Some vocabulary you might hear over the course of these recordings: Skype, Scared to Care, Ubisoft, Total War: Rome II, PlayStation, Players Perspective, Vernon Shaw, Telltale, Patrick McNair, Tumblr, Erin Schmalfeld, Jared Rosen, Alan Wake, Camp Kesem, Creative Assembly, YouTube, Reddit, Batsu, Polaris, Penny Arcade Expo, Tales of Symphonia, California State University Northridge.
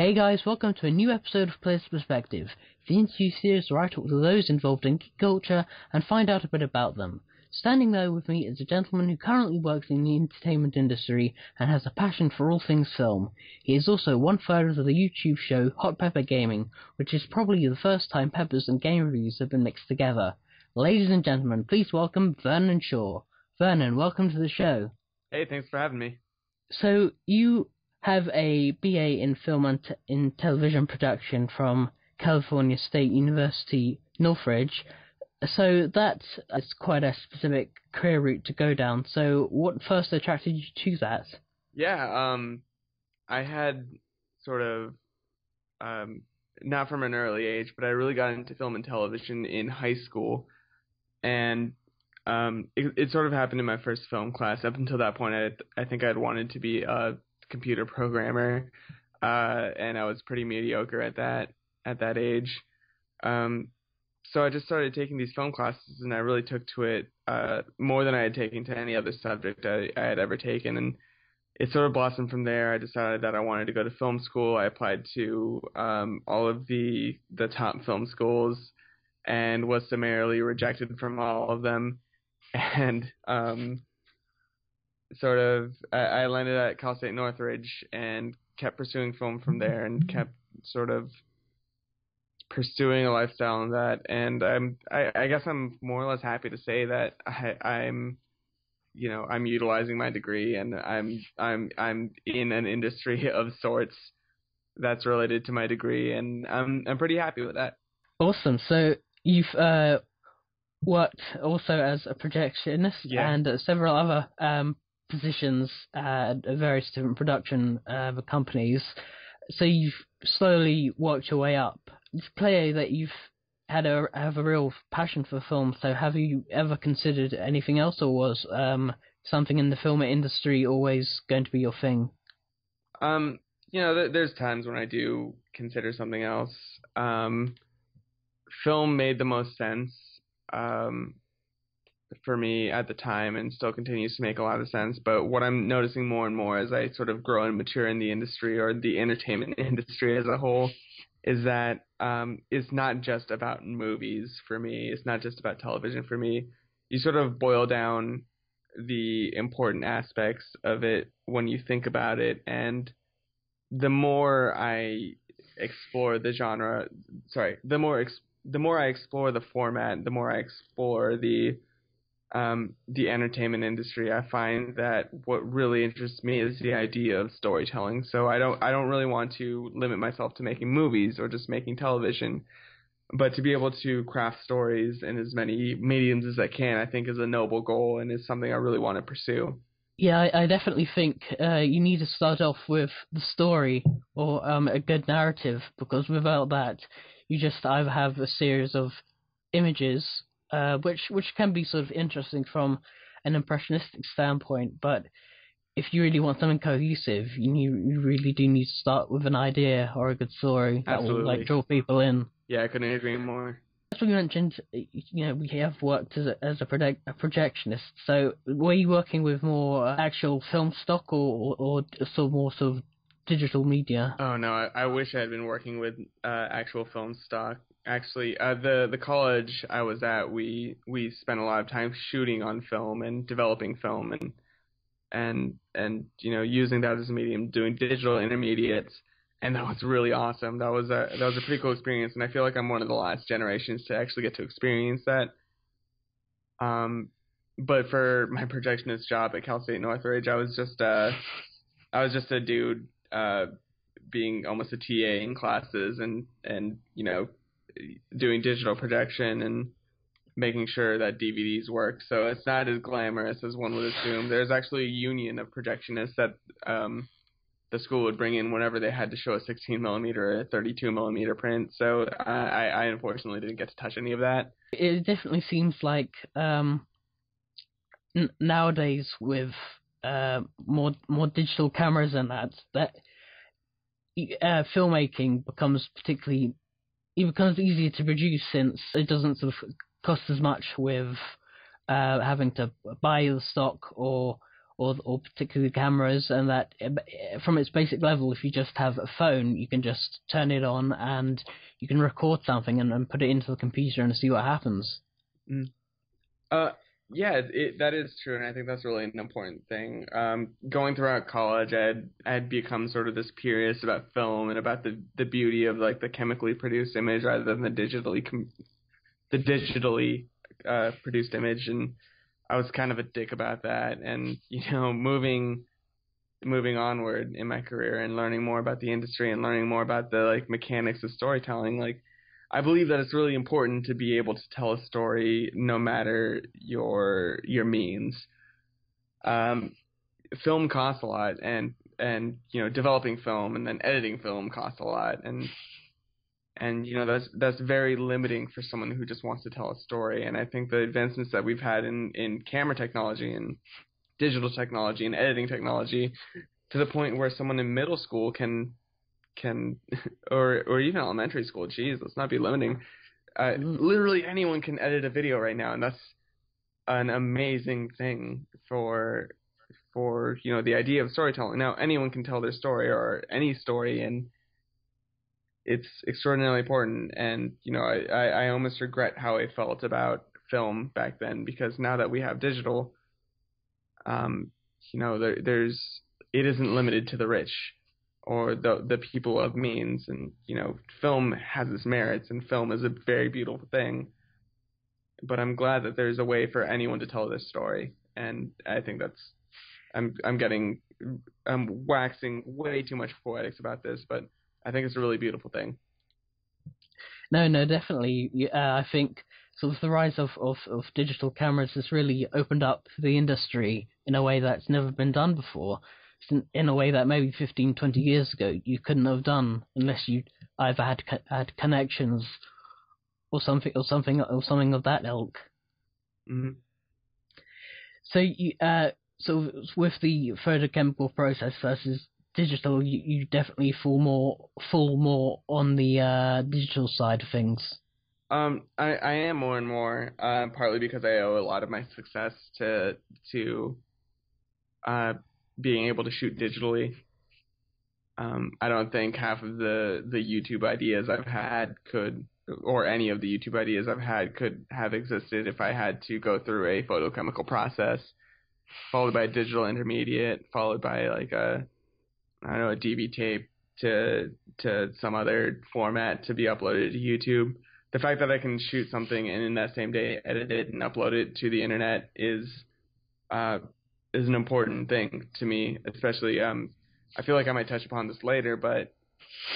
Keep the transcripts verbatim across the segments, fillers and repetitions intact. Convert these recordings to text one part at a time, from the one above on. Hey guys, welcome to a new episode of Players Perspective, the interview series where I talk to those involved in geek culture and find out a bit about them. Standing there with me is a gentleman who currently works in the entertainment industry and has a passion for all things film. He is also one third of the YouTube show Hot Pepper Gaming, which is probably the first time peppers and game reviews have been mixed together. Ladies and gentlemen, please welcome Vernon Shaw. Vernon, welcome to the show. Hey, thanks for having me. So, you have a B A in film and te- in television production from California State University Northridge, so that is quite a specific career route to go down. So what first attracted you to that? Yeah, um, I had sort of, um, not from an early age, but I really got into film and television in high school, and um, it, it sort of happened in my first film class. Up until that point, I, I think I'd wanted to be a computer programmer, uh, and I was pretty mediocre at that at that age. Um, so I just started taking these film classes, and I really took to it uh, more than I had taken to any other subject I, I had ever taken, and it sort of blossomed from there. I decided that I wanted to go to film school. I applied to um, all of the the top film schools and was summarily rejected from all of them, and um sort of, I landed at Cal State Northridge and kept pursuing film from there and kept sort of pursuing a lifestyle in that. And I'm, I, I guess I'm more or less happy to say that I, I'm, you know, I'm utilizing my degree, and I'm, I'm, I'm in an industry of sorts that's related to my degree, and I'm, I'm pretty happy with that. Awesome. So you've, uh, worked also as a projectionist, yeah, and uh, several other, um, positions at various different production uh, companies. So you've slowly worked your way up. It's clear that you've had a have a real passion for film. So have you ever considered anything else, or was um, something in the film industry always going to be your thing? Um, you know, th- there's times when I do consider something else. Um, film made the most sense. Um, for me at the time, and still continues to make a lot of sense. But what I'm noticing more and more as I sort of grow and mature in the industry, or the entertainment industry as a whole, is that um, it's not just about movies for me. It's not just about television for me. You sort of boil down the important aspects of it when you think about it. And the more I explore the genre, sorry, the more ex- the more I explore the format, the more I explore the Um, the entertainment industry, I find that what really interests me is the idea of storytelling. So I don't, I don't really want to limit myself to making movies or just making television, but to be able to craft stories in as many mediums as I can, I think is a noble goal and is something I really want to pursue. Yeah, I, I definitely think uh, you need to start off with the story, or um, a good narrative, because without that, you just either have a series of images, Uh, which which can be sort of interesting from an impressionistic standpoint, but if you really want something cohesive, you, need, you really do need to start with an idea or a good story that Absolutely. will like draw people in. Yeah, I couldn't agree more. As we mentioned, you know, we have worked as a, as a, project, a projectionist. So were you working with more actual film stock, or or, or sort of more sort of digital media? Oh no, I, I wish I had been working with uh, actual film stock. Actually, uh, the the college I was at, we we spent a lot of time shooting on film and developing film, and and and you know, using that as a medium, doing digital intermediates, and that was really awesome. That was a that was a pretty cool experience, and I feel like I'm one of the last generations to actually get to experience that. Um, but for my projectionist job at Cal State Northridge, I was just uh, I was just a dude uh, being almost a T A in classes, and and you know, doing digital projection and making sure that D V Ds work. So it's not as glamorous as one would assume. There's actually a union of projectionists that um, the school would bring in whenever they had to show a sixteen millimeter or a thirty-two millimeter print. So I, I unfortunately didn't get to touch any of that. It definitely seems like um, n- nowadays with uh, more more digital cameras and that, that uh, filmmaking becomes particularly... It becomes easier to produce, since it doesn't sort of cost as much with uh, having to buy the stock or or, or particularly cameras, and that from its basic level, if you just have a phone, you can just turn it on and you can record something and, and put it into the computer and see what happens. Mm. Uh, yeah, it, it, that is true, and I think that's really an important thing. Um, going throughout college, I had, I had become sort of this curious about film and about the, the beauty of like the chemically produced image rather than the digitally com- the digitally uh, produced image, and I was kind of a dick about that. And you know, moving moving onward in my career and learning more about the industry and learning more about the like mechanics of storytelling, like I believe that it's really important to be able to tell a story no matter your your means. Um, film costs a lot, and and you know, developing film and then editing film costs a lot, and and you know, that's that's very limiting for someone who just wants to tell a story. And I think the advancements that we've had in, in camera technology and digital technology and editing technology, to the point where someone in middle school can. can or or even elementary school, geez, let's not be limiting. Uh, literally anyone can edit a video right now, and that's an amazing thing for for you know, the idea of storytelling. Now anyone can tell their story or any story, and it's extraordinarily important. And you know, I, I, I almost regret how I felt about film back then, because now that we have digital, um, you know, there, there's it isn't limited to the rich or the the people of means. And you know, film has its merits, and film is a very beautiful thing, but I'm glad that there's a way for anyone to tell this story. And I think that's I'm I'm getting I'm waxing way too much poetics about this, but I think it's a really beautiful thing. No, no, definitely. Uh, I think sort of the rise of, of, of digital cameras has really opened up the industry in a way that's never been done before. In a way that maybe fifteen, twenty years ago you couldn't have done unless you either had co- had connections or something, or something, or something of that ilk. Mm-hmm. So, you, uh, so with the photochemical process versus digital, you, you definitely fall more fall more on the uh, digital side of things. Um, I, I am more and more, uh, partly because I owe a lot of my success to to. Uh, being able to shoot digitally. Um, I don't think half of the, the YouTube ideas I've had could, or any of the YouTube ideas I've had could have existed if I had to go through a photochemical process, followed by a digital intermediate, followed by like a, I don't know, a D V tape to, to some other format to be uploaded to YouTube. The fact that I can shoot something and in that same day edit it and upload it to the internet is, uh, is an important thing to me, especially, um, I feel like I might touch upon this later, but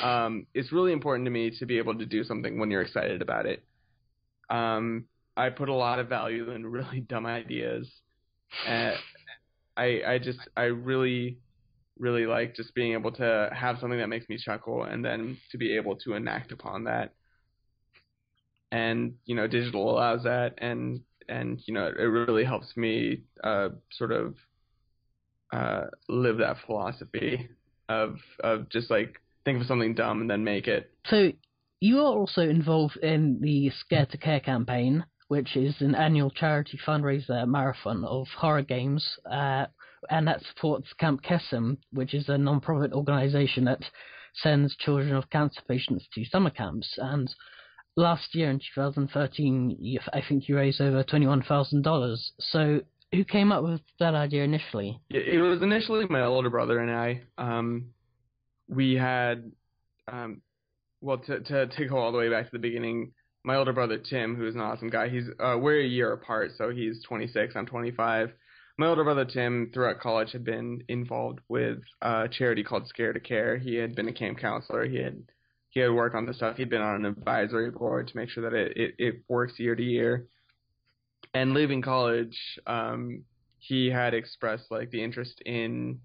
um, it's really important to me to be able to do something when you're excited about it. Um, I put a lot of value in really dumb ideas. And I, I just, I really, really like just being able to have something that makes me chuckle and then to be able to enact upon that. And, you know, digital allows that, and And, you know, it really helps me uh, sort of uh, live that philosophy of of just, like, think of something dumb and then make it. So you are also involved in the Scared to Care campaign, which is an annual charity fundraiser marathon of horror games, uh, and that supports Camp Kesem, which is a non-profit organisation that sends children of cancer patients to summer camps. And last year in two thousand thirteen, I think you raised over twenty-one thousand dollars. So who came up with that idea initially? It was initially my older brother and I. Um, we had, um, well, to, to to go all the way back to the beginning, my older brother, Tim, who is an awesome guy, he's uh, we're a year apart, so he's twenty-six, I'm twenty-five. My older brother, Tim, throughout college had been involved with a charity called Scared to Care. He had been a camp counselor. He had... He had worked on the stuff. He'd been on an advisory board to make sure that it, it, it works year to year. And leaving college, um, he had expressed like the interest in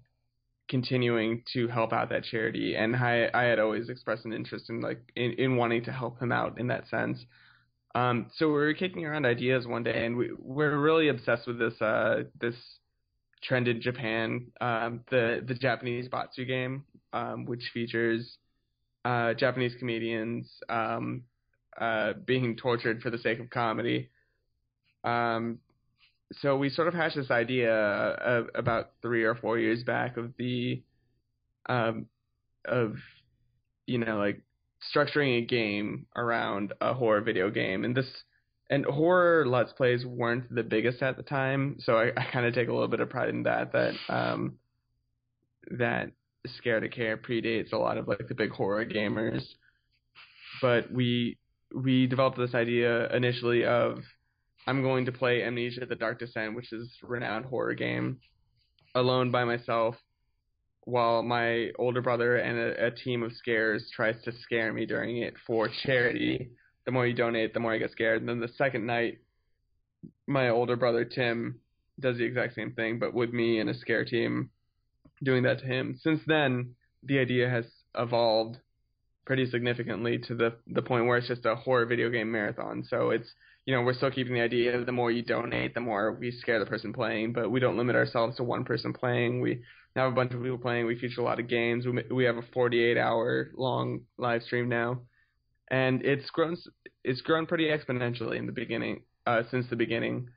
continuing to help out that charity. And I, I had always expressed an interest in like in, in wanting to help him out in that sense. Um, so we were kicking around ideas one day, and we we're really obsessed with this uh, this trend in Japan, um, the the Japanese Batsu game, um, which features Uh, Japanese comedians um, uh, being tortured for the sake of comedy. Um, so we sort of hashed this idea of, about three or four years back of the, um, of, you know, like structuring a game around a horror video game, and this and horror Let's Plays weren't the biggest at the time. So I, I kind of take a little bit of pride in that, that, um, that Scared to Care predates a lot of like the big horror gamers. But we, we developed this idea initially of, I'm going to play Amnesia: The Dark Descent, which is a renowned horror game, alone by myself, while my older brother and a, a team of scares tries to scare me during it for charity. The more you donate, the more I get scared. And then the second night, my older brother, Tim, does the exact same thing, but with me and a scare team doing that to him. Since then, the idea has evolved pretty significantly to the the point where it's just a horror video game marathon. So it's, you know, we're still keeping the idea of the more you donate, the more we scare the person playing, but we don't limit ourselves to one person playing. We have a bunch of people playing. We feature a lot of games. We we have a forty-eight hour long live stream now, and it's grown it's grown pretty exponentially in the beginning uh, since the beginning.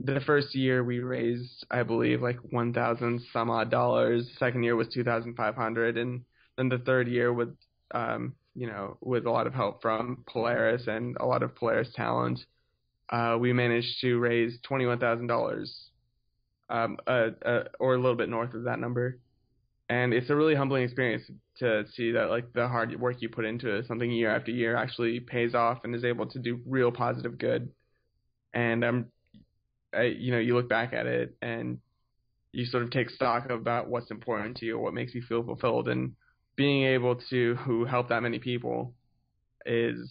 The first year we raised, I believe, like one thousand some odd dollars. Second year was two thousand five hundred, and then the third year with um, you know, with a lot of help from Polaris and a lot of Polaris talent, uh, we managed to raise twenty-one thousand dollars, um, uh, uh, or a little bit north of that number. And it's a really humbling experience to see that like the hard work you put into something year after year actually pays off and is able to do real positive good. And um, I, you know, you look back at it and you sort of take stock about what's important to you, or what makes you feel fulfilled, and being able to help that many people is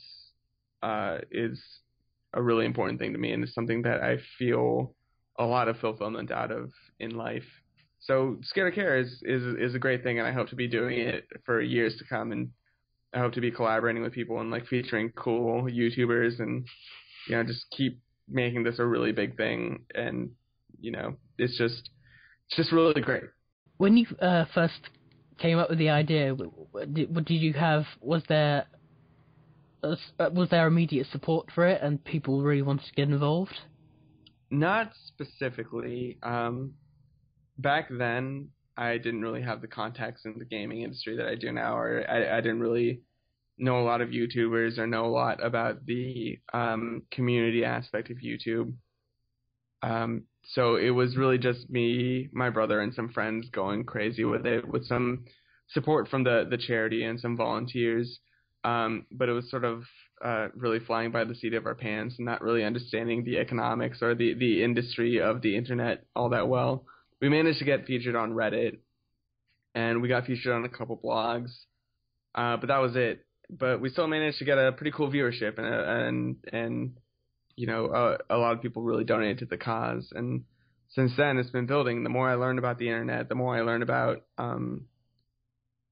uh, is a really important thing to me, and it's something that I feel a lot of fulfillment out of in life. So Scared to Care is, is, is a great thing, and I hope to be doing it for years to come, and I hope to be collaborating with people and like featuring cool YouTubers, and, you know, just keep making this a really big thing. And, you know, it's just, it's just really great. When you uh, first came up with the idea, what did you have? Was there was there immediate support for it, and people really wanted to get involved? Not specifically. Um, back then, I didn't really have the contacts in the gaming industry that I do now, or I, I didn't really know a lot of YouTubers or know a lot about the um, community aspect of YouTube. Um, so it was really just me, my brother, and some friends going crazy with it, with some support from the, the charity and some volunteers. Um, but it was sort of uh, really flying by the seat of our pants and not really understanding the economics or the, the industry of the internet all that well. We managed to get featured on Reddit, and we got featured on a couple blogs, uh, but that was it. But we still managed to get a pretty cool viewership, and and and. you know, uh, a lot of people really donated to the cause. And since then, it's been building. The more I learned about the internet, the more I learned about um,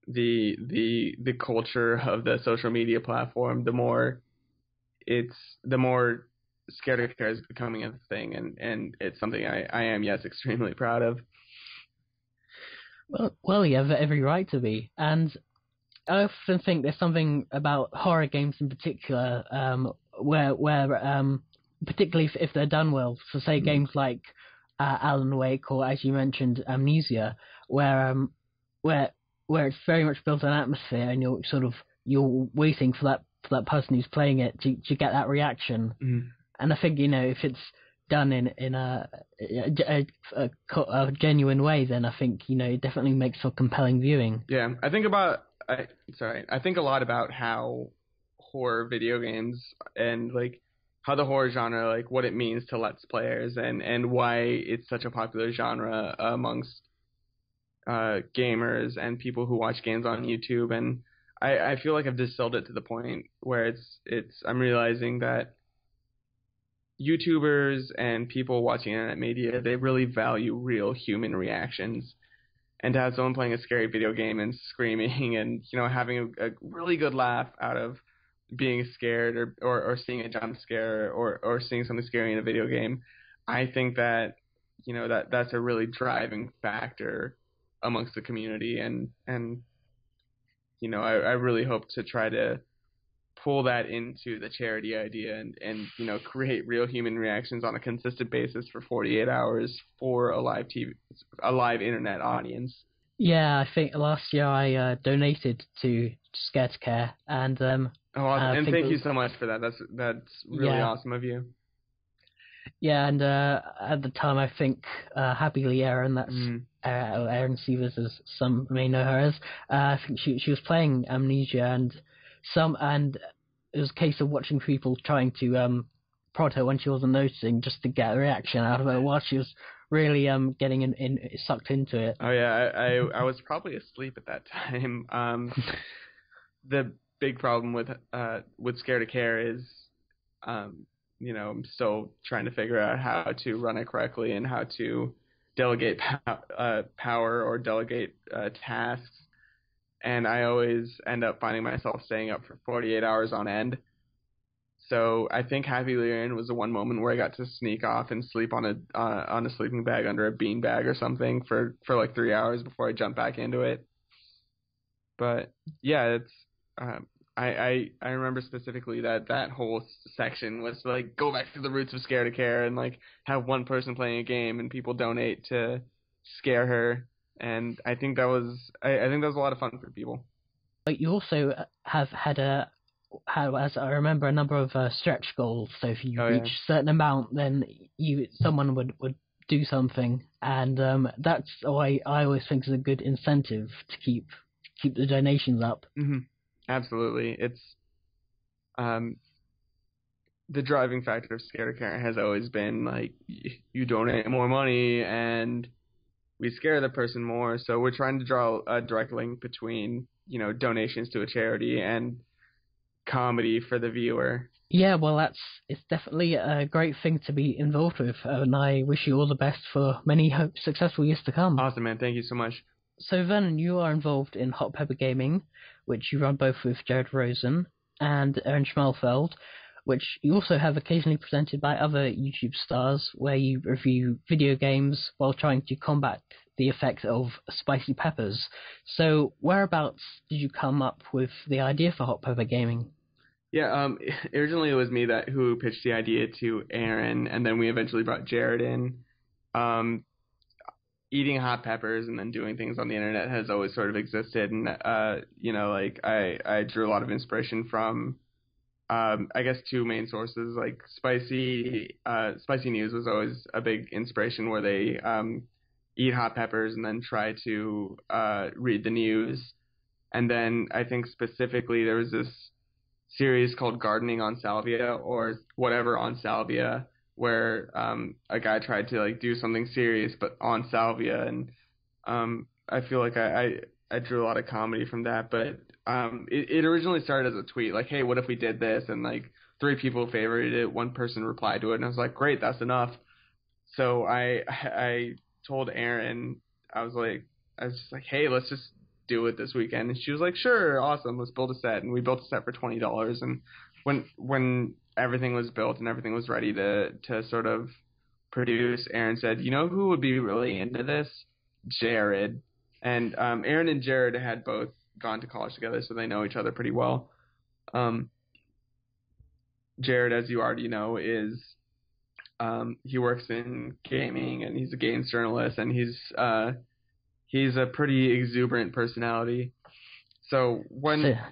the the the culture of the social media platform, the more it's the more Scared to Care is becoming a thing. And, and it's something I, I am, yes, extremely proud of. Well, well, you have every right to be. And I often think there's something about horror games in particular, um, where where um, particularly if, if they're done well, so say mm. games like uh, Alan Wake, or as you mentioned, Amnesia, where um where where it's very much built an atmosphere, and you're sort of you're waiting for that for that person who's playing it to to get that reaction. Mm. And I think, you know, if it's done in in a a, a a genuine way, then I think, you know, it definitely makes for compelling viewing. Yeah, I think about I sorry, I think a lot about how horror video games and like how the horror genre, like what it means to Let's Players, and, and why it's such a popular genre amongst uh, gamers and people who watch games on YouTube. And I, I feel like I've distilled it to the point where it's, it's, I'm realizing that YouTubers and people watching internet media, they really value real human reactions. And to have someone playing a scary video game and screaming and, you know, having a, a really good laugh out of being scared, or, or, or seeing a jump scare, or, or seeing something scary in a video game, I think that, you know, that that's a really driving factor amongst the community. And, and you know, I, I really hope to try to pull that into the charity idea and, and, you know, create real human reactions on a consistent basis for forty-eight hours for a live T V, a live internet audience. Yeah, I think last year I uh, donated to Scared to Care, and um. Oh, awesome. And thank was, you so much for that. That's that's really yeah. awesome of you. Yeah, and uh, at the time, I think uh, happily, Erin, that's mm. uh, Erin Sievers, as some may know her as. Uh, I think she she was playing Amnesia, and some and it was a case of watching people trying to um prod her when she wasn't noticing, just to get a reaction out of her while she was really um getting in, in sucked into it. Oh yeah, I, I I was probably asleep at that time. Um, the big problem with uh with Scared to Care is, um you know, I'm still trying to figure out how to run it correctly and how to delegate pow- uh, power or delegate uh, tasks. And I always end up finding myself staying up for forty-eight hours on end. So I think Happy Lyrian was the one moment where I got to sneak off and sleep on a uh, on a sleeping bag under a bean bag or something for, for like three hours before I jumped back into it. But yeah, it's um, I, I I remember specifically that that whole section was like go back to the roots of Scared to Care and like have one person playing a game and people donate to scare her. And I think that was I, I think that was a lot of fun for people. But you also have had a, had, as I remember, a number of uh, stretch goals. So if you oh, reach yeah. a certain amount, then you someone would, would do something, and um, that's why I always think is a good incentive to keep keep the donations up. Mm-hmm. Absolutely, it's um, the driving factor of Scared to Care has always been like you donate more money and we scare the person more, so we're trying to draw a direct link between, you know, donations to a charity and comedy for the viewer. Yeah, well, that's it's definitely a great thing to be involved with, and I wish you all the best for many hope, successful years to come. Awesome, man. Thank you so much. So, Vernon, you are involved in Hot Pepper Gaming, which you run both with Jared Rosen and Erin Schmalfeld, which you also have occasionally presented by other YouTube stars, where you review video games while trying to combat the effect of spicy peppers. So whereabouts did you come up with the idea for Hot Pepper Gaming? Yeah, um, originally it was me that who pitched the idea to Erin, and then we eventually brought Jared in. Um, eating hot peppers and then doing things on the internet has always sort of existed, and uh, you know, like I, I drew a lot of inspiration from Um, I guess two main sources, like Spicy uh, Spicy News was always a big inspiration, where they um, eat hot peppers and then try to uh, read the news. And then I think specifically there was this series called Gardening on Salvia or whatever on Salvia, where um, a guy tried to like do something serious but on Salvia. And um, I feel like I, I, I drew a lot of comedy from that, but Um, it, it originally started as a tweet, like, hey, what if we did this? And, like, three people favorited it, one person replied to it, and I was like, great, that's enough. So I I told Erin, I was like, I was just like, hey, let's just do it this weekend. And she was like, sure, awesome, let's build a set. And we built a set for twenty dollars. And when when everything was built and everything was ready to, to sort of produce, Erin said, you know who would be really into this? Jared. And um, Erin and Jared had both gone to college together, so they know each other pretty well. Um, Jared, as you already know, is um, he works in gaming and he's a games journalist, and he's uh, he's a pretty exuberant personality. So when yeah.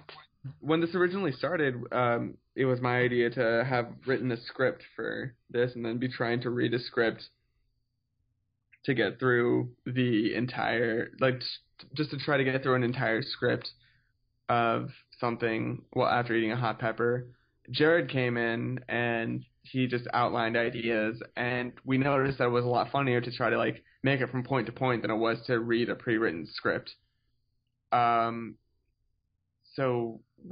when this originally started, um, it was my idea to have written a script for this and then be trying to read a script to get through the entire, like, just to try to get through an entire script of something well after eating a hot pepper. Jared came in and he just outlined ideas, and we noticed that it was a lot funnier to try to like make it from point to point than it was to read a pre-written script. Um, so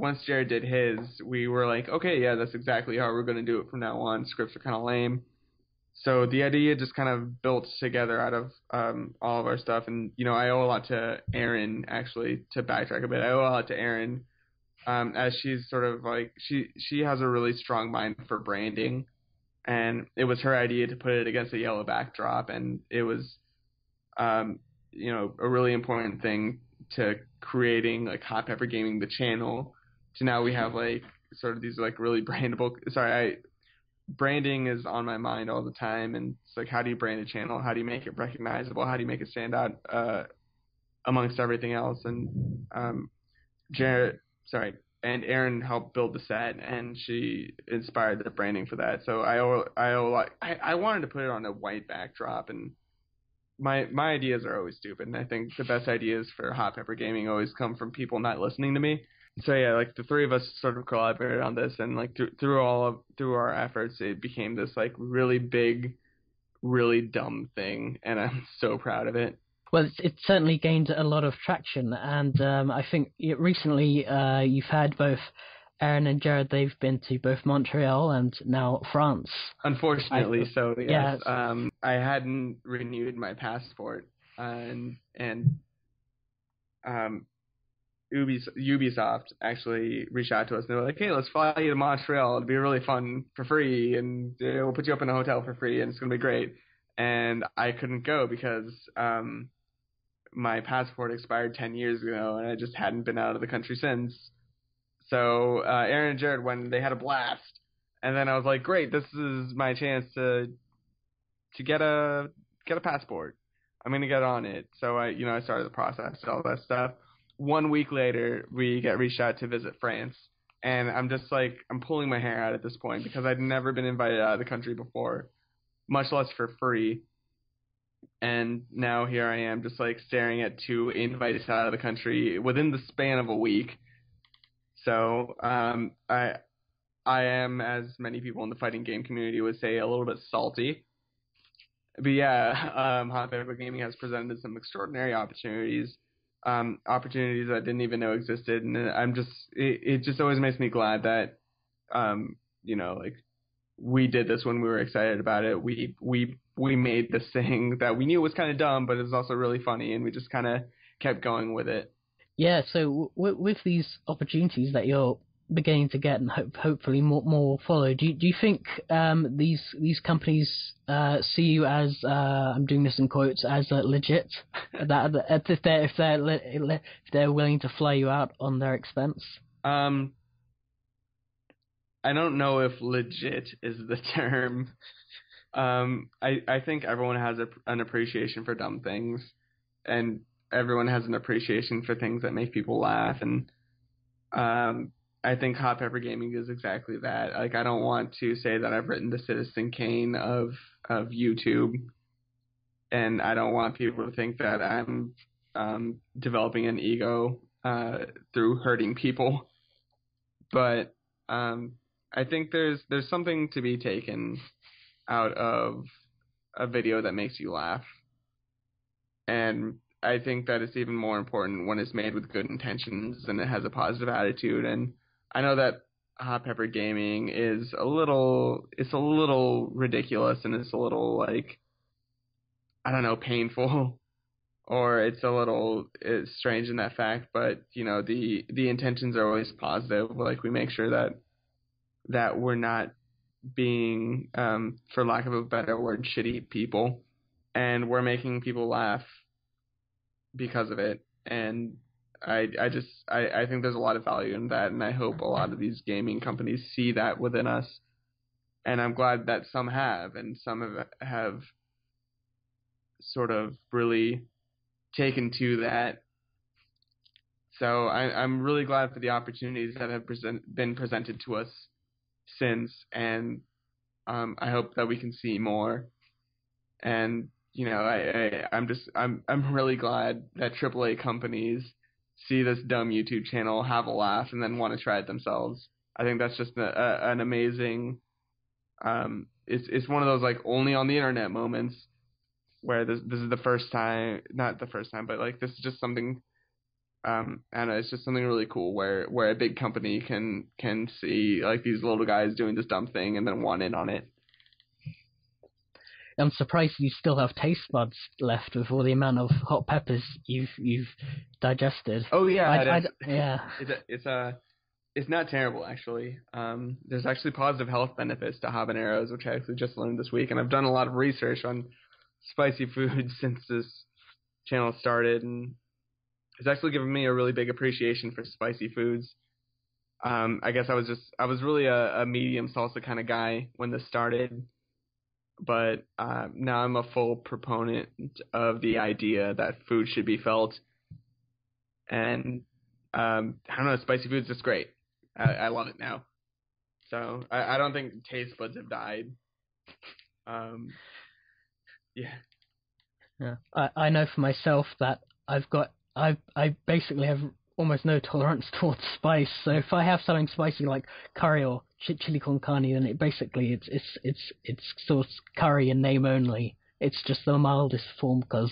once Jared did his, we were like, okay, yeah, that's exactly how we're going to do it from now on. Scripts are kind of lame. So the idea just kind of built together out of um, all of our stuff. And, you know, I owe a lot to Erin, actually, to backtrack a bit. I owe a lot to Erin um, as she's sort of like she, she has a really strong mind for branding. And it was her idea to put it against a yellow backdrop. And it was, um, you know, a really important thing to creating like Hot Pepper Gaming, the channel, to now we have like sort of these like really brandable. Sorry, I branding is on my mind all the time, and it's like, how do you brand a channel? How do you make it recognizable? How do you make it stand out uh, amongst everything else? And um, Jared, sorry, and Erin helped build the set, and she inspired the branding for that. So I owe, I owe, like, I, I wanted to put it on a white backdrop, and my my ideas are always stupid, and I think the best ideas for Hot Pepper Gaming always come from people not listening to me. So yeah, like the three of us sort of collaborated on this, and like through, through all of through our efforts, it became this like really big, really dumb thing, and I'm so proud of it. Well, it's, it certainly gained a lot of traction, and um, I think it, recently uh, you've had both Erin and Jared. They've been to both Montreal and now France. Unfortunately, I, so yes, yeah, um, I hadn't renewed my passport, uh, and and um. Ubisoft actually reached out to us, and they were like, hey, let's fly you to Montreal. It'll be really fun for free, and we'll put you up in a hotel for free, and it's going to be great. And I couldn't go because um, my passport expired ten years ago, and I just hadn't been out of the country since. So uh, Erin and Jared went, they had a blast. And then I was like, great, this is my chance to to get a get a passport. I'm going to get on it. So I, you know, I started the process, all that stuff. One week later, we get reached out to visit France, and I'm just like, I'm pulling my hair out at this point because I'd never been invited out of the country before, much less for free. And now here I am just like staring at two invites out of the country within the span of a week. So um, I I am, as many people in the fighting game community would say, a little bit salty. But yeah, um, Hot Pepper Gaming has presented some extraordinary opportunities. Um, opportunities I didn't even know existed, and I'm just it, it just always makes me glad that um, you know, like, we did this when we were excited about it. We we we made this thing that we knew was kind of dumb, but it was also really funny, and we just kind of kept going with it. Yeah. So w- with these opportunities that you're beginning to get, and hope, hopefully more more follow, do you, do you think um, these these companies uh, see you as uh, I'm doing this in quotes as uh, legit? that if they're if they're if they're willing to fly you out on their expense? Um, I don't know if legit is the term. Um, I I think everyone has a, an appreciation for dumb things, and everyone has an appreciation for things that make people laugh, and um. I think Hot Pepper Gaming is exactly that. Like, I don't want to say that I've written the Citizen Kane of of YouTube, and I don't want people to think that I'm um, developing an ego uh, through hurting people. But um, I think there's there's something to be taken out of a video that makes you laugh, and I think that it's even more important when it's made with good intentions and it has a positive attitude. And I know that Hot Pepper Gaming is a little, it's a little ridiculous, and it's a little, like, I don't know, painful, or it's a little it's strange in that fact, but, you know, the, the intentions are always positive. Like, we make sure that, that we're not being, um, for lack of a better word, shitty people, and we're making people laugh because of it. And, I I just I, I think there's a lot of value in that, and I hope a lot of these gaming companies see that within us, and I'm glad that some have, and some have, have sort of really taken to that. So I, I'm really glad for the opportunities that have present, been presented to us since, and um, I hope that we can see more. And you know, I, I I'm just I'm I'm really glad that triple A companies see this dumb YouTube channel, have a laugh, and then want to try it themselves. I think that's just a, a, an amazing, um, it's it's one of those, like, only on the internet moments where this this is the first time, not the first time, but, like, this is just something, um, I don't know, it's just something really cool where, where a big company can, can see, like, these little guys doing this dumb thing and then want in on it. I'm surprised you still have taste buds left with all the amount of hot peppers you've you've digested. Oh yeah, I, it I, yeah. It's a, it's a it's not terrible, actually. Um, there's actually positive health benefits to habaneros, which I actually just learned this week, and I've done a lot of research on spicy food since this channel started, and it's actually given me a really big appreciation for spicy foods. um, I guess I was just I was really a, a medium salsa kind of guy when this started, but uh, now I'm a full proponent of the idea that food should be felt. And um, I don't know, spicy food's just great. I, I love it now. So I, I don't think taste buds have died. Um, yeah. Yeah. I, I know for myself that I've got I I basically have almost no tolerance towards spice. So if I have something spicy like curry or ch- chili con carne, then it basically it's it's it's it's sort of curry in name only. It's just the mildest form because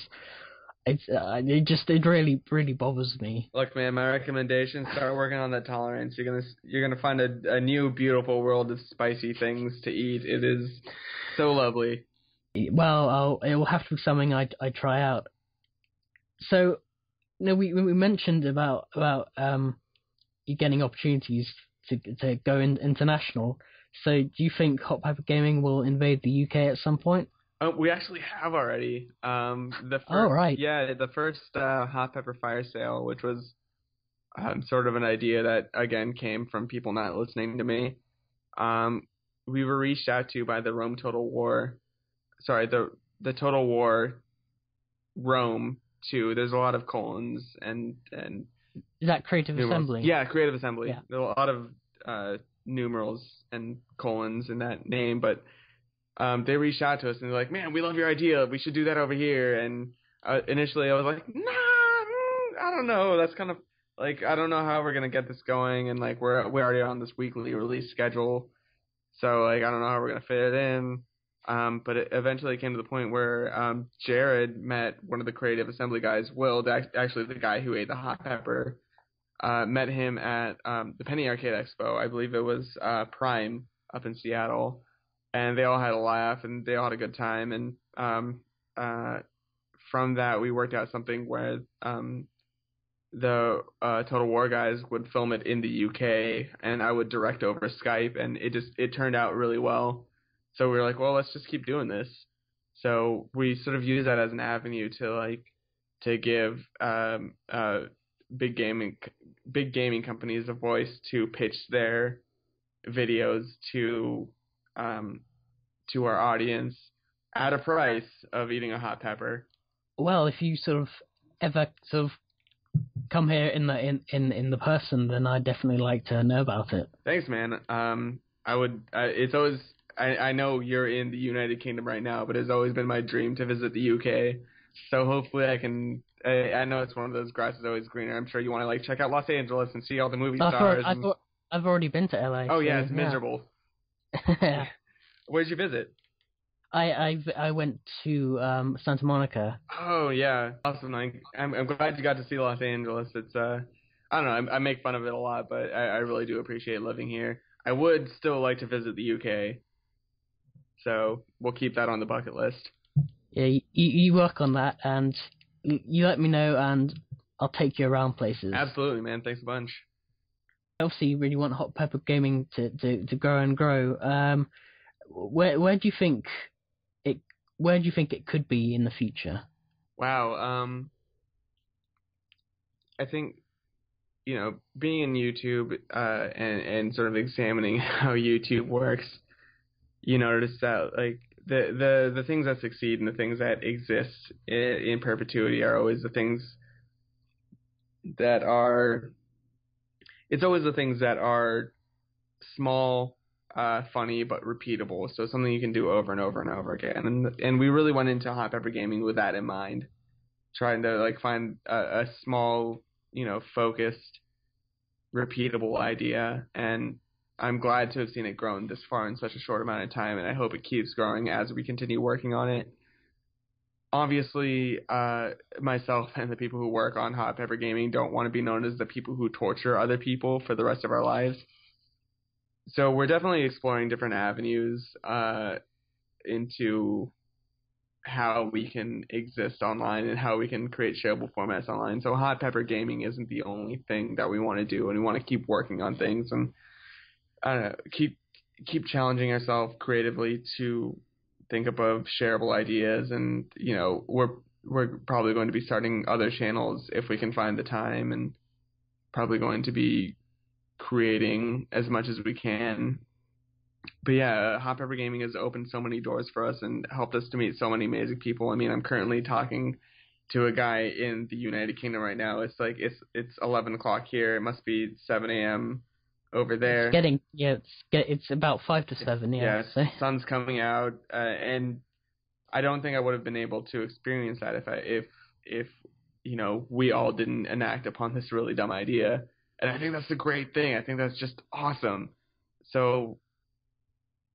it's uh, it just it really really bothers me. Look, man, my recommendation: start working on that tolerance. You're gonna you're gonna find a, a new beautiful world of spicy things to eat. It is so lovely. Well, I'll, it will have to be something I I try out. So. No, we we mentioned about about um, you getting opportunities to to go in, international. So, do you think Hot Pepper Gaming will invade the U K at some point? Oh, we actually have already. Um, the first, oh, right. Yeah, the first uh, Hot Pepper fire sale, which was um, sort of an idea that again came from people not listening to me. Um, we were reached out to by the Rome Total War, sorry the the Total War, Rome. Too. There's a lot of colons and and is that Creative numerals. Assembly? Yeah, Creative Assembly. Yeah. There are a lot of uh, numerals and colons in that name, but um, they reached out to us and they're like, "Man, we love your idea. We should do that over here." And uh, initially, I was like, "Nah, I don't know. That's kind of like I don't know how we're gonna get this going." And like we're we're already on this weekly release schedule, so like I don't know how we're gonna fit it in. Um, but it eventually came to the point where um, Jared met one of the Creative Assembly guys, Will, actually the guy who ate the hot pepper, uh, met him at um, the Penny Arcade Expo. I believe it was uh, Prime up in Seattle. And they all had a laugh and they all had a good time. And um, uh, from that, we worked out something where um, the uh, Total War guys would film it in the U K and I would direct over Skype. And it just it turned out really well. So we were like, well, let's just keep doing this. So we sort of use that as an avenue to like to give um, uh, big gaming big gaming companies a voice to pitch their videos to um, to our audience at a price of eating a hot pepper. Well, if you sort of ever sort of come here in the in, in, in the person, then I'd definitely like to know about it. Thanks, man. Um, I would. Uh, it's always. I, I know you're in the United Kingdom right now, but it's always been my dream to visit the U K. So hopefully I can. I, I know it's one of those grass is always greener. I'm sure you want to like check out Los Angeles and see all the movie I've stars. Heard, and... I've, got, I've already been to L A. Oh so, yeah, it's miserable. Yeah. Where'd you visit? I I I went to um, Santa Monica. Oh yeah, awesome! I, I'm I'm glad you got to see Los Angeles. It's uh, I don't know. I, I make fun of it a lot, but I, I really do appreciate living here. I would still like to visit the U K. So we'll keep that on the bucket list. Yeah, you, you work on that, and you let me know, and I'll take you around places. Absolutely, man. Thanks a bunch. Obviously, you really want Hot Pepper Gaming to, to, to grow and grow. Um, where where do you think it? Where do you think it could be in the future? Wow. Um, I think you know, being in YouTube uh, and and sort of examining how YouTube works. You notice that like the, the, the things that succeed and the things that exist in, in perpetuity are always the things that are it's always the things that are small, uh, funny, but repeatable. So something you can do over and over and over again. And and we really went into Hot Pepper Gaming with that in mind, trying to like find a, a small, you know, focused, repeatable idea. And I'm glad to have seen it grown this far in such a short amount of time, and I hope it keeps growing as we continue working on it. Obviously, uh, myself and the people who work on Hot Pepper Gaming don't want to be known as the people who torture other people for the rest of our lives. So we're definitely exploring different avenues uh, into how we can exist online and how we can create shareable formats online. So Hot Pepper Gaming isn't the only thing that we want to do, and we want to keep working on things and I don't know, keep keep challenging ourselves creatively to think above shareable ideas, and you know we're we're probably going to be starting other channels if we can find the time, and probably going to be creating as much as we can. But yeah, Hot Pepper Gaming has opened so many doors for us and helped us to meet so many amazing people. I mean, I'm currently talking to a guy in the United Kingdom right now. It's like, it's it's eleven o'clock here. It must be seven a.m. over there. It's getting, yeah, it's, get, it's about five to seven. Yeah, yeah, so. Sun's coming out. Uh, and I don't think I would have been able to experience that if I, if, if, you know, we all didn't enact upon this really dumb idea. And I think that's a great thing. I think that's just awesome. So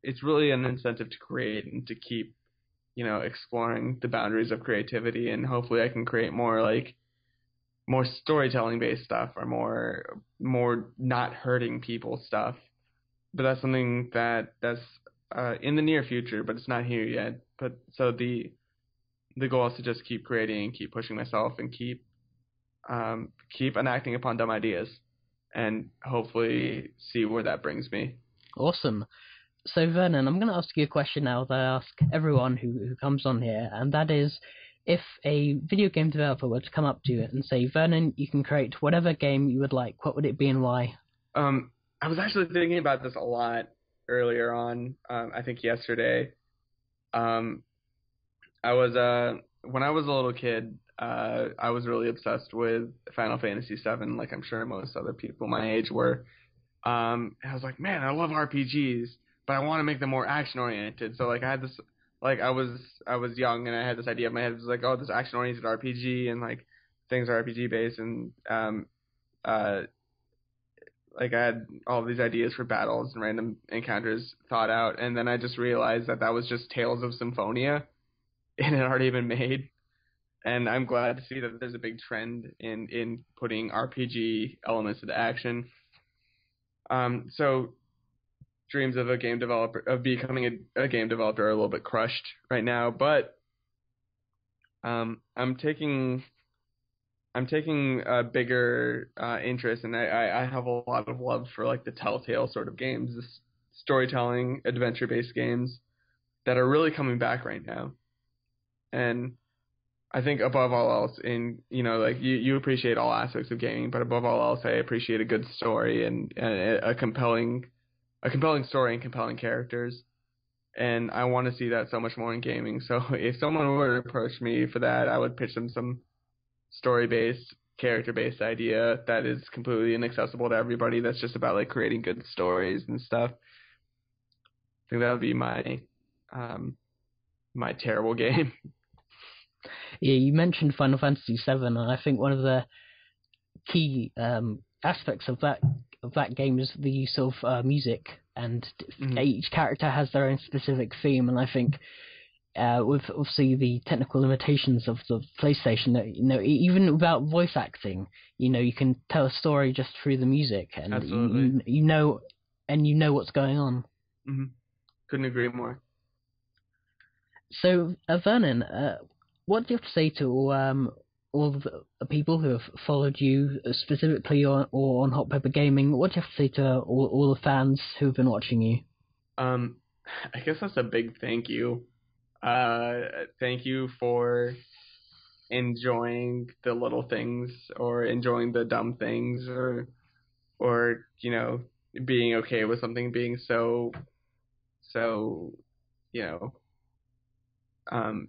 it's really an incentive to create and to keep, you know, exploring the boundaries of creativity. And hopefully I can create more like more storytelling based stuff or more, more not hurting people stuff. But that's something that that's uh, in the near future, but it's not here yet. But so the, the goal is to just keep creating and keep pushing myself and keep, um, keep enacting upon dumb ideas and hopefully see where that brings me. Awesome. So, Vernon, I'm going to ask you a question now that I ask everyone who, who comes on here, and that is, if a video game developer were to come up to you and say, Vernon, you can create whatever game you would like, what would it be and why? Um, I was actually thinking about this a lot earlier on, um, I think yesterday. Um, I was, uh, when I was a little kid, uh, I was really obsessed with Final Fantasy seven, like I'm sure most other people my age were. Um, I was like, man, I love R P Gs. But I want to make them more action oriented. So like I had this, like I was, I was young and I had this idea in my head. It was like, oh, this action oriented R P G and like things are R P G based. And, um, uh, like I had all these ideas for battles and random encounters thought out. And then I just realized that that was just Tales of Symphonia and it had already been made. And I'm glad to see that there's a big trend in, in putting R P G elements into action. Um, so, dreams of a game developer of becoming a, a game developer are a little bit crushed right now, but um, I'm taking I'm taking a bigger uh, interest, and I, I have a lot of love for like the Telltale sort of games, this storytelling adventure based games that are really coming back right now. And I think above all else, in you know, like you, you appreciate all aspects of gaming, but above all else, I appreciate a good story and, and a compelling. A compelling story and compelling characters, and I want to see that so much more in gaming. So if someone were to approach me for that, I would pitch them some story-based, character-based idea that is completely inaccessible to everybody. That's just about like creating good stories and stuff. I think that would be my um, my terrible game. Yeah, you mentioned Final Fantasy seven, and I think one of the key um, aspects of that. Of that game is the use of uh, music, and mm-hmm. each character has their own specific theme. And I think uh, with obviously the technical limitations of the PlayStation, you know, even without voice acting, you know, you can tell a story just through the music, and you, you know, and you know what's going on. Mm-hmm. Couldn't agree more. So, uh, Vernon, uh, what do you have to say to um? all the people who have followed you specifically on, or on Hot Pepper Gaming? What do you have to say to all, all the fans who have been watching you? Um, I guess that's a big thank you. Uh, thank you for enjoying the little things or enjoying the dumb things or, or you know, being okay with something being so, so, you know, um,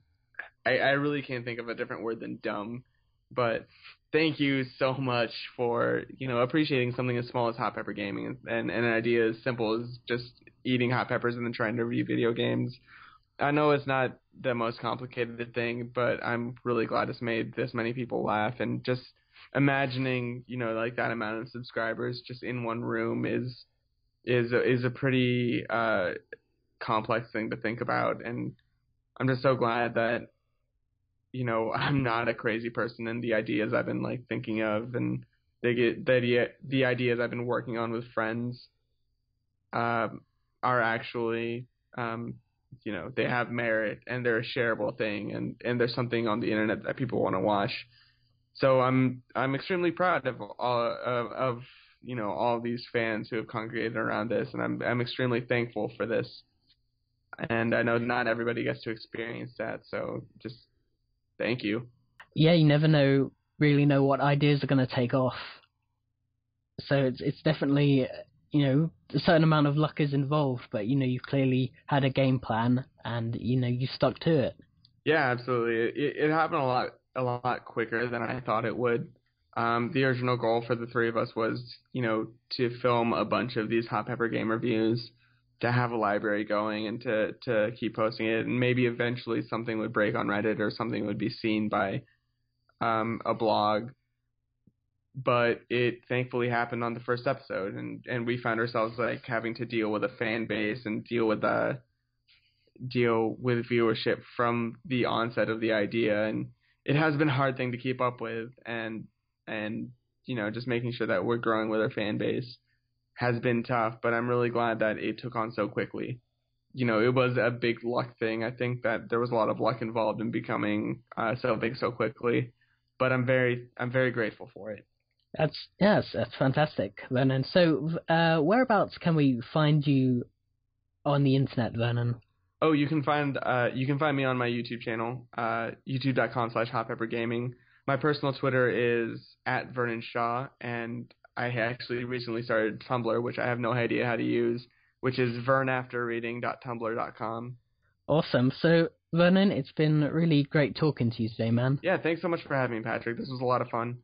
I, I really can't think of a different word than dumb. But thank you so much for, you know, appreciating something as small as Hot Pepper Gaming and, and an idea as simple as just eating hot peppers and then trying to review video games. I know it's not the most complicated thing, but I'm really glad it's made this many people laugh. And just imagining, you know, like that amount of subscribers just in one room is is a, is a pretty uh, complex thing to think about. And I'm just so glad that, you know, I'm not a crazy person, and the ideas I've been like thinking of, and they get the the ideas I've been working on with friends, um, are actually, um, you know, they have merit, and they're a shareable thing, and, and there's something on the internet that people want to watch. So I'm I'm extremely proud of all of, of you know all these fans who have congregated around this, and I'm I'm extremely thankful for this. And I know not everybody gets to experience that, so just. Thank you. Yeah, you never know, really know what ideas are going to take off. So it's it's definitely, you know, a certain amount of luck is involved, but, you know, you clearly had a game plan and, you know, you stuck to it. Yeah, absolutely. It, it happened a lot a lot quicker than I thought it would. Um, the original goal for the three of us was, you know, to film a bunch of these Hot Pepper Game reviews, to have a library going and to, to keep posting it. And maybe eventually something would break on Reddit or something would be seen by um, a blog. But it thankfully happened on the first episode, and, and we found ourselves like having to deal with a fan base and deal with a deal with viewership from the onset of the idea. And it has been a hard thing to keep up with, and and you know, just making sure that we're growing with our fan base has been tough. But I'm really glad that it took on so quickly. You know, it was a big luck thing. I think that there was a lot of luck involved in becoming uh, so big so quickly. But I'm very I'm very grateful for it. That's yes, that's fantastic, Vernon. So, uh, whereabouts can we find you on the internet, Vernon? Oh, you can find uh, you can find me on my YouTube channel, uh, youtube dot com slash hot pepper gaming. My personal Twitter is at Vernon Shaw, and I actually recently started Tumblr, which I have no idea how to use, which is vern after reading dot tumblr dot com. Awesome. So, Vernon, it's been really great talking to you today, man. Yeah, thanks so much for having me, Patrick. This was a lot of fun.